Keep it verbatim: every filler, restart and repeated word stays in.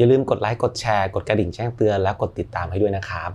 อย่าลืมกดไลค์กดแชร์กดกระดิ่งแจ้งเตือนและกดติดตามให้ด้วยนะครับ